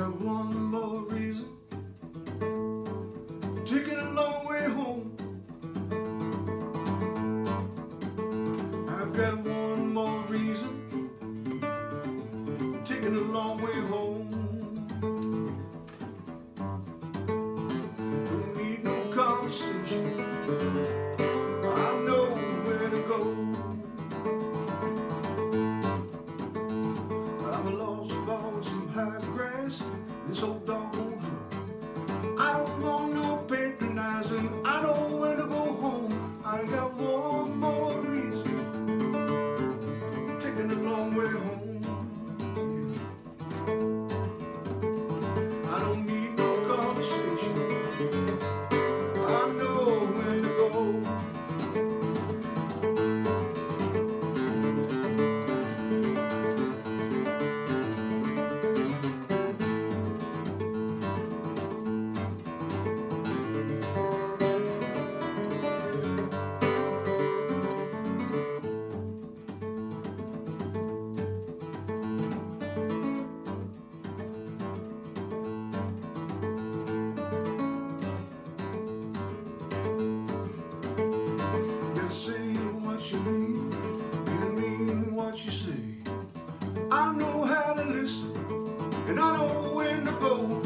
got one more reason, taking a long way home. I've got one more reason, taking a long way home. Don't need no conversation, I know where to go. I'm a lost ball in some high grass, this old dog won't hurt. I don't want no patronizing, I know where to go home. I got one more reason, taking a long way home. I know how to listen, and I know when to go.